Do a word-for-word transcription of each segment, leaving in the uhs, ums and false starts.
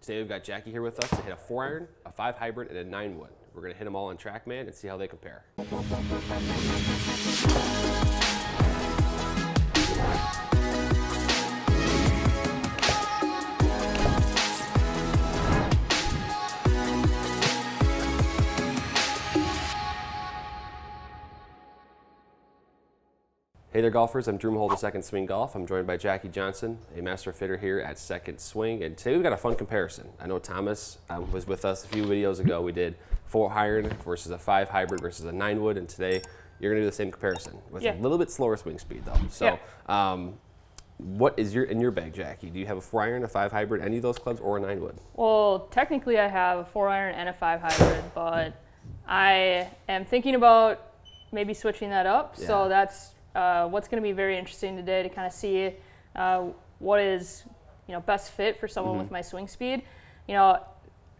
Today we've got Jackie here with us to hit a four iron, a five hybrid, and a nine wood. We're gonna hit them all on TrackMan and see how they compare. Hey there golfers, I'm Drew Mahold of Second Swing Golf. I'm joined by Jackie Johnson, a master fitter here at Second Swing, and today we've got a fun comparison. I know Thomas um, was with us a few videos ago. We did four iron versus a five hybrid versus a nine wood, and today you're gonna do the same comparison with yeah. a little bit slower swing speed though. So yeah. um, what is your in your bag, Jackie? Do you have a four iron, a five hybrid, any of those clubs, or a nine wood? Well, technically I have a four iron and a five hybrid, but I am thinking about maybe switching that up, yeah. so that's Uh, what's going to be very interesting today to kind of see uh, what is, you know, best fit for someone mm-hmm. with my swing speed. You know,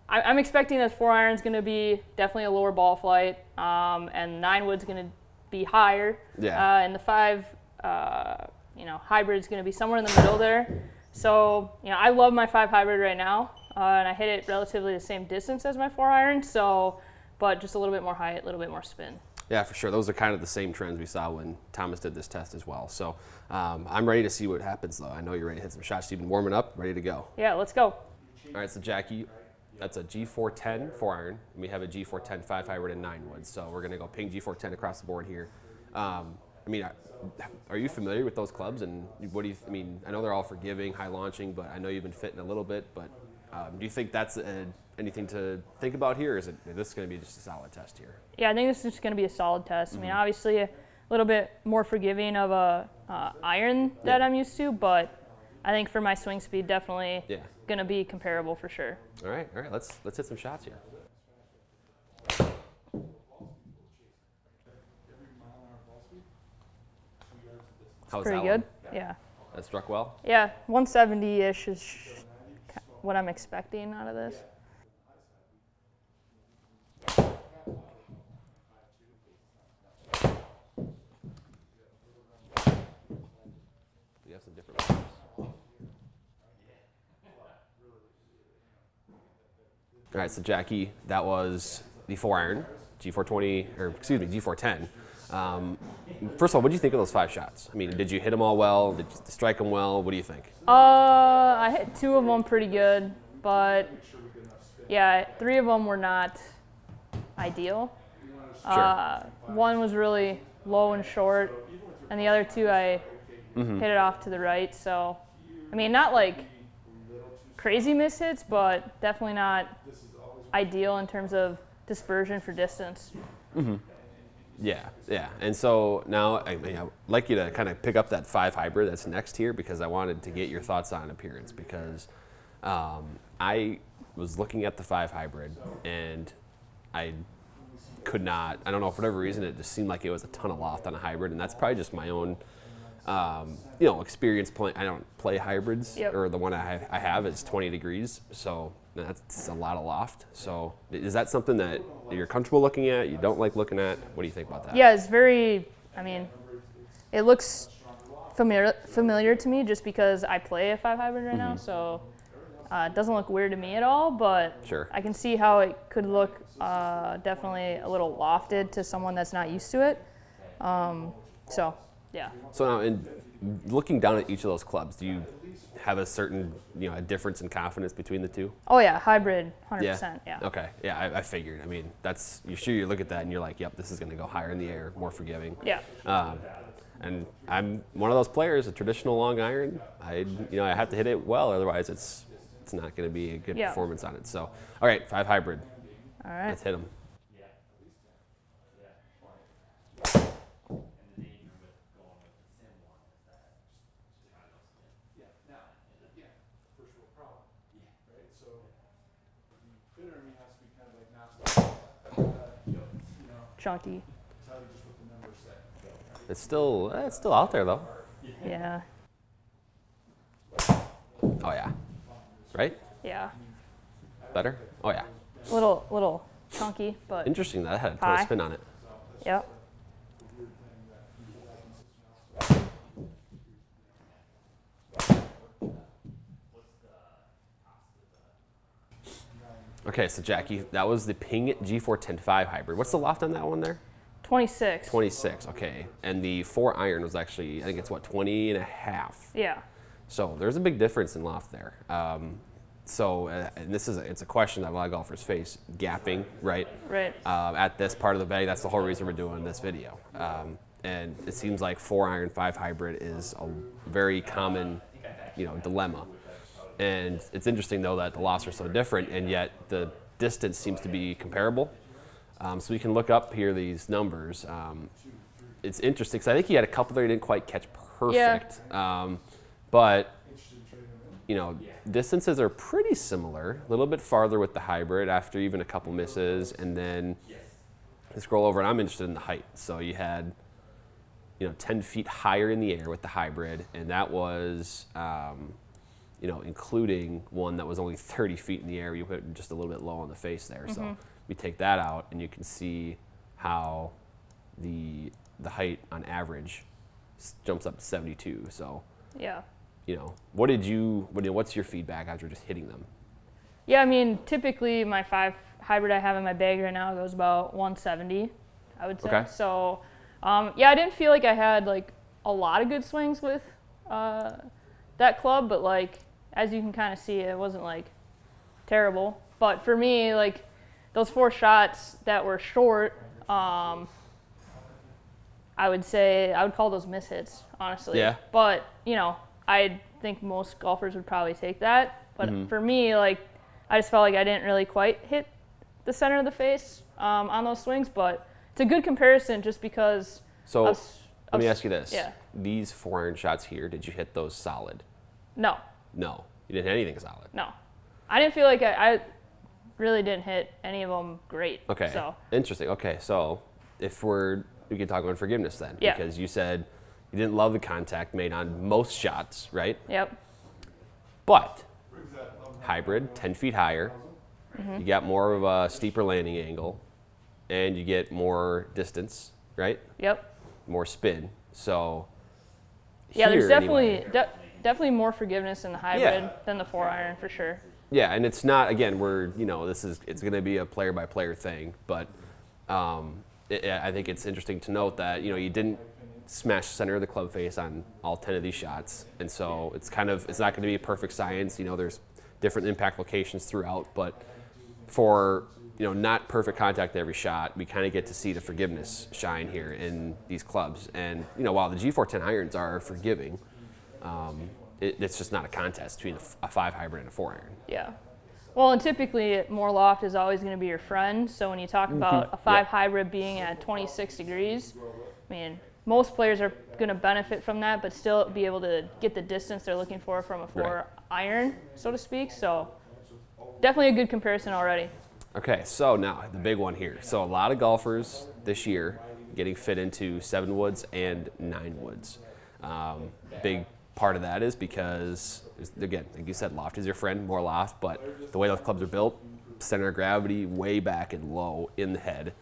I, I'm expecting that four iron is going to be definitely a lower ball flight, um, and nine wood's going to be higher, yeah. uh, and the five, uh, you know, hybrid is going to be somewhere in the middle there. So, you know, I love my five hybrid right now, uh, and I hit it relatively the same distance as my four iron. So, but just a little bit more height, a little bit more spin. Yeah, for sure. Those are kind of the same trends we saw when Thomas did this test as well. So um, I'm ready to see what happens, though. I know you're ready to hit some shots. You've been warming up, ready to go. Yeah, let's go. All right, so Jackie, that's a G four ten four iron. And we have a G four ten five hybrid and nine wood. So we're going to go Ping G four ten across the board here. Um, I mean, are you familiar with those clubs? And what do you, I mean, I know they're all forgiving, high launching, but I know you've been fitting a little bit. But um, do you think that's a, anything to think about here, or is it this is going to be just a solid test here? Yeah, I think this is just going to be a solid test. Mm-hmm. I mean, obviously a little bit more forgiving of a uh, iron that yeah. I'm used to, but I think for my swing speed, definitely yeah. going to be comparable for sure. All right, all right, let's let's hit some shots here. How was that? Pretty good. One? Yeah. That struck well. Yeah, one seventy-ish is what I'm expecting out of this. All right, so Jackie, that was the four iron, G four twenty, or excuse me, G four ten. Um, first of all, what did you think of those five shots? I mean, did you hit them all well? Did you strike them well? What do you think? Uh, I hit two of them pretty good, but yeah, three of them were not ideal. Sure. Uh, one was really low and short, and the other two I mm-hmm. hit it off to the right. So, I mean, not like crazy miss hits, but definitely not ideal in terms of dispersion for distance. Mm-hmm. Yeah, yeah. And so now I mean, I'd like you to kind of pick up that five hybrid that's next here, because I wanted to get your thoughts on appearance, because um, I was looking at the five hybrid and I could not, I don't know, for whatever reason, it just seemed like it was a ton of loft on a hybrid, and that's probably just my own Um, you know, experience playing. I don't play hybrids, yep. or the one I have, I have is twenty degrees, so that's a lot of loft. So is that something that you're comfortable looking at, you don't like looking at? What do you think about that? Yeah, it's very, I mean, it looks familiar, familiar to me just because I play a five hybrid right mm-hmm. now, so uh, it doesn't look weird to me at all, but sure. I can see how it could look uh, definitely a little lofted to someone that's not used to it. Um, so. Yeah. So now, in looking down at each of those clubs, do you have a certain, you know, a difference in confidence between the two? Oh yeah, hybrid, one hundred percent. Yeah. yeah. Okay. Yeah, I, I figured. I mean, that's you sure you look at that and you're like, yep, this is going to go higher in the air, more forgiving. Yeah. Um, and I'm one of those players, a traditional long iron. I, you know, I have to hit it well, otherwise it's it's not going to be a good yeah. performance on it. So, all right, five hybrid. All right. Let's hit them. Chunky. It's still it's still out there though. Yeah. Oh yeah. Right? Yeah. Better? Oh yeah. Little little chunky, but interesting that I had a ton of spin on it. Yep. Okay, so Jackie, that was the Ping G four ten five hybrid. What's the loft on that one there? twenty-six. twenty-six, okay. And the four iron was actually, I think it's what, twenty and a half? Yeah. So there's a big difference in loft there. Um, so, uh, and this is, a, it's a question that a lot of golfers face, gapping, right? Right. Uh, at this part of the bay, that's the whole reason we're doing this video. Um, and it seems like four iron, five hybrid is a very common, you know, dilemma. And it's interesting though that the lofts are so different and yet the distance seems to be comparable. Um, so we can look up here these numbers. Um, it's interesting because I think he had a couple there he didn't quite catch perfect. Yeah. Um, but you know, distances are pretty similar. A little bit farther with the hybrid after even a couple misses, and then I scroll over and I'm interested in the height. So you had, you know, ten feet higher in the air with the hybrid, and that was, um, you know, including one that was only thirty feet in the air. You put just a little bit low on the face there. Mm-hmm. So we take that out and you can see how the the height on average jumps up to seventy-two. So yeah, you know, what did you, what, what's your feedback after just hitting them? Yeah, I mean, typically my five hybrid I have in my bag right now goes about one seventy, I would say. Okay. So um, yeah, I didn't feel like I had like a lot of good swings with uh, that club, but like as you can kind of see, it wasn't like terrible. But for me, like those four shots that were short, um, I would say, I would call those mishits, honestly. Yeah. But, you know, I think most golfers would probably take that. But mm-hmm. for me, like, I just felt like I didn't really quite hit the center of the face um, on those swings. But it's a good comparison just because. So I was, I was, let me ask you this. Yeah. These four iron shots here, did you hit those solid? No. No. You didn't hit anything solid? No. I didn't feel like I... I really didn't hit any of them great. Okay, so. Interesting. Okay, so if we're, we can talk about forgiveness then. Yeah. Because you said you didn't love the contact made on most shots, right? Yep. But hybrid, ten feet higher, mm-hmm. you got more of a steeper landing angle, and you get more distance, right? Yep. More spin. So yeah, here, there's definitely anyway, de definitely more forgiveness in the hybrid yeah. than the four iron for sure. Yeah, and it's not, again, we're, you know, this is, it's going to be a player by player thing, but um, it, I think it's interesting to note that, you know, you didn't smash center of the club face on all ten of these shots, and so it's kind of, it's not going to be a perfect science, you know, there's different impact locations throughout, but for, you know, not perfect contact every shot, we kind of get to see the forgiveness shine here in these clubs, and, you know, while the G four ten irons are forgiving, um, It, it's just not a contest between a, a five hybrid and a four iron. Yeah. Well, and typically more loft is always going to be your friend. So when you talk about a five yep. hybrid being at twenty-six degrees, I mean, most players are going to benefit from that, but still be able to get the distance they're looking for from a four right. iron, so to speak. So definitely a good comparison already. Okay. So now the big one here. So a lot of golfers this year getting fit into seven woods and nine woods. Um, big part of that is because, again, like you said, loft is your friend, more loft, but the way those clubs are built, center of gravity way back and low in the head,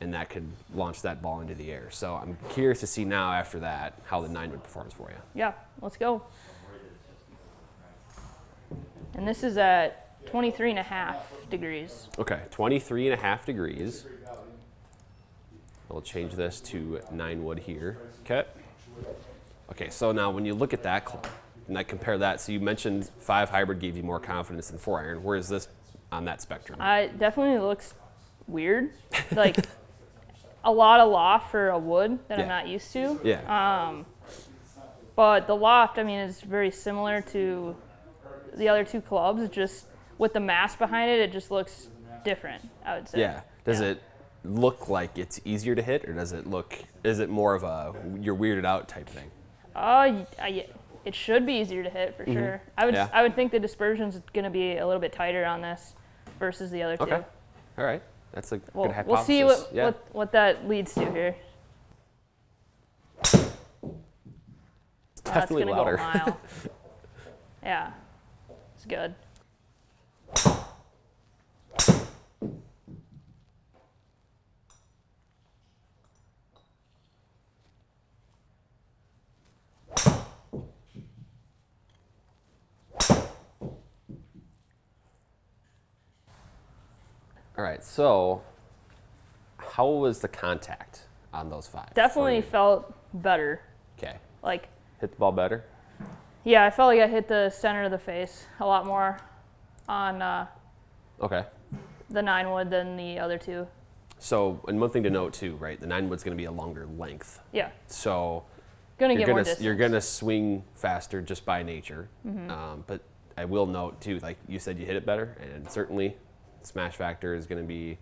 and that could launch that ball into the air. So I'm curious to see now after that how the nine wood performs for you. Yeah, let's go. And this is at twenty-three and a half degrees. Okay, twenty-three and a half degrees. We'll change this to nine wood here. Okay. Okay, so now when you look at that club, and I compare that, so you mentioned five hybrid gave you more confidence than four iron. Where is this on that spectrum? Uh, it definitely looks weird. Like a lot of loft for a wood that yeah. I'm not used to. Yeah. Um, but the loft, I mean, is very similar to the other two clubs. Just with the mass behind it, it just looks different, I would say. Yeah. Does yeah. it look like it's easier to hit, or does it look, is it more of a you're weirded out type thing? Uh, I, it should be easier to hit for mm-hmm. sure. I would yeah. I would think the dispersion's going to be a little bit tighter on this versus the other two. Okay, all right, that's a well, good hypothesis. We'll see what, yeah. what what that leads to here. It's definitely oh, louder. Go a mile. Yeah, it's good. All right, so how was the contact on those five? Definitely felt better. Okay. Like hit the ball better? Yeah, I felt like I hit the center of the face a lot more on uh, okay. the nine wood than the other two. So, and one thing to note too, right? The nine wood's going to be a longer length. Yeah. So gonna you're going to you're going to swing faster just by nature. Mm-hmm. um, but I will note too, like you said, you hit it better, and certainly smash factor is going to be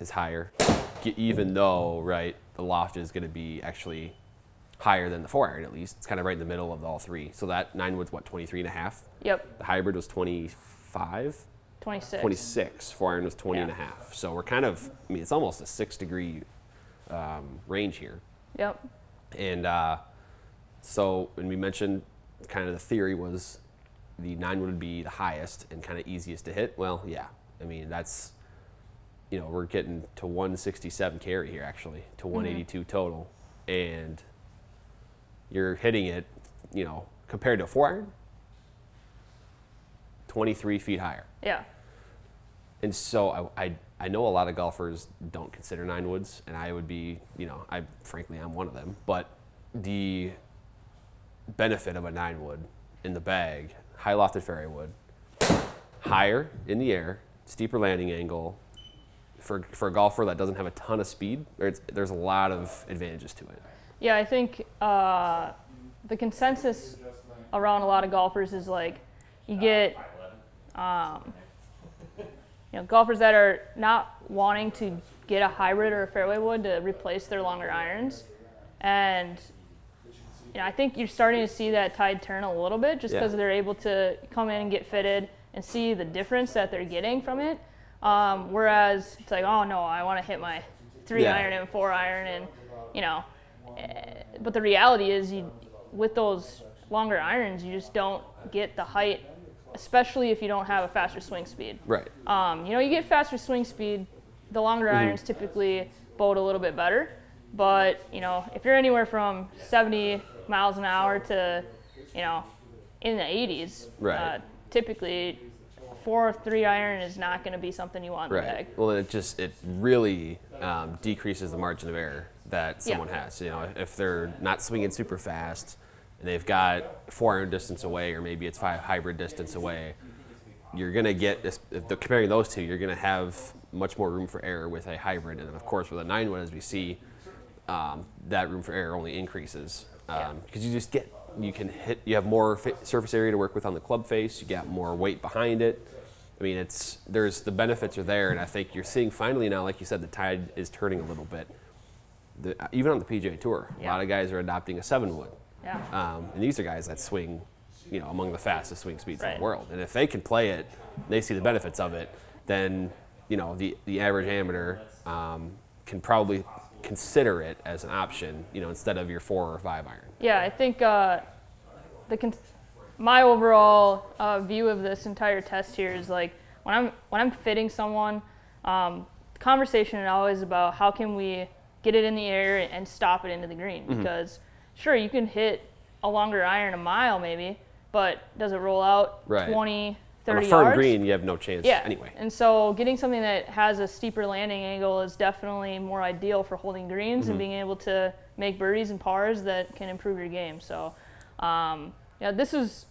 is higher, even though right the loft is going to be actually higher than the four iron at least. It's kind of right in the middle of all three. So that nine wood's what, twenty-three and a half? Yep. The hybrid was twenty-five. twenty-six. twenty-six. Four iron was twenty yeah. and a half. So we're kind of, I mean, it's almost a six degree um, range here. Yep. And uh, so, and we mentioned kind of the theory was the nine wood would be the highest and kind of easiest to hit. Well, yeah. I mean, that's, you know, we're getting to one sixty-seven carry here actually, to one eighty-two mm-hmm. total. And you're hitting it, you know, compared to a four iron, twenty-three feet higher. Yeah. And so I, I, I know a lot of golfers don't consider nine woods, and I would be, you know, I frankly I'm one of them. But the benefit of a nine wood in the bag, high lofted fairway wood, higher in the air, steeper landing angle. For for a golfer that doesn't have a ton of speed, it's, there's a lot of advantages to it. Yeah, I think uh, the consensus around a lot of golfers is like you get, um, you know, golfers that are not wanting to get a hybrid or a fairway wood to replace their longer irons, and you know I think you're starting to see that tide turn a little bit just because yeah. they're able to come in and get fitted and see the difference that they're getting from it. Um, whereas it's like, oh no, I want to hit my three yeah. iron and four iron, and you know. But the reality is you, with those longer irons, you just don't get the height, especially if you don't have a faster swing speed. Right. Um, you know, you get faster swing speed, the longer mm-hmm. irons typically bowed a little bit better. But, you know, if you're anywhere from seventy miles an hour to, you know, in the eighties, right. uh, typically four or three iron is not going to be something you want in right. the bag. Well, it just, it really um, decreases the margin of error that someone yeah. has. You know, if they're not swinging super fast and they've got four iron distance away, or maybe it's five hybrid distance away, you're going to get this, if they're comparing those two, you're going to have much more room for error with a hybrid. And then of course with a nine wood, as we see, um, that room for error only increases um, because you just get, you can hit, you have more surface area to work with on the club face, you got more weight behind it. I mean, it's, there's, the benefits are there, and I think you're seeing finally now, like you said, the tide is turning a little bit. The, even on the P G A Tour, yeah. a lot of guys are adopting a seven wood. Yeah. Um, and these are guys that swing, you know, among the fastest swing speeds right. in the world. And if they can play it, they see the benefits of it, then, you know, the, the average amateur um, can probably consider it as an option, you know, instead of your four or five iron. Yeah, I think uh, the con my overall uh, view of this entire test here is like when I'm, when I'm fitting someone, um, the conversation is always about how can we get it in the air and stop it into the green. Mm-hmm. Because sure, you can hit a longer iron a mile maybe, but does it roll out right. twenty, thirty yards? On a firm green, you have no chance yeah. anyway. And so getting something that has a steeper landing angle is definitely more ideal for holding greens mm-hmm. and being able to make birdies and pars that can improve your game. So um, yeah, this is,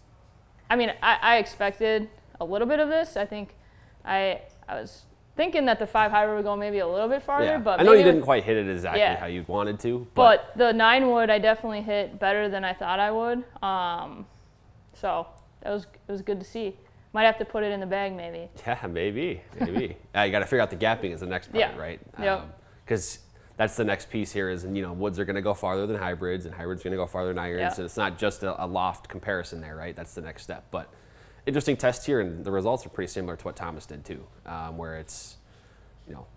I mean, I, I expected a little bit of this. I think I, I was, thinking that the five hybrid would go maybe a little bit farther, yeah. but I know you didn't quite hit it exactly yeah. how you wanted to. But. but the nine wood, I definitely hit better than I thought I would. Um, so that was it was good to see. Might have to put it in the bag, maybe. Yeah, maybe, maybe. uh, you got to figure out the gapping is the next part, yeah. right? Yeah. Because um, that's the next piece here is, you know, woods are going to go farther than hybrids, and hybrids are going to go farther than irons. Yep. And it's not just a, a loft comparison there, right? That's the next step, but. Interesting test here, and the results are pretty similar to what Thomas did too, um, where it's, you know,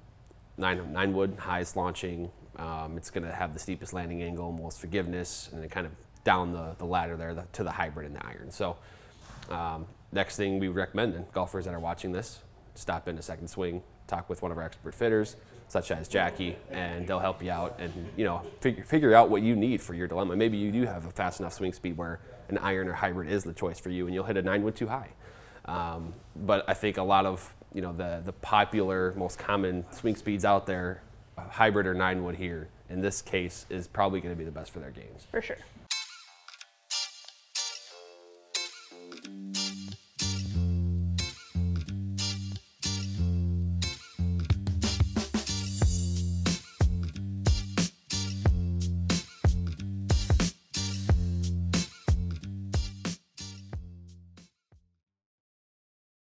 nine, nine wood, highest launching. Um, it's going to have the steepest landing angle, most forgiveness, and then kind of down the, the ladder there the, to the hybrid and the iron. So um, next thing we would recommend, and golfers that are watching this, stop into Second Swing, talk with one of our expert fitters, such as Jackie, and they'll help you out and, you know, figure, figure out what you need for your dilemma. Maybe you do have a fast enough swing speed where an iron or hybrid is the choice for you, and you'll hit a nine wood too high. Um, but I think a lot of you know, the, the popular, most common swing speeds out there, hybrid or nine wood here, in this case, is probably going to be the best for their games. For sure.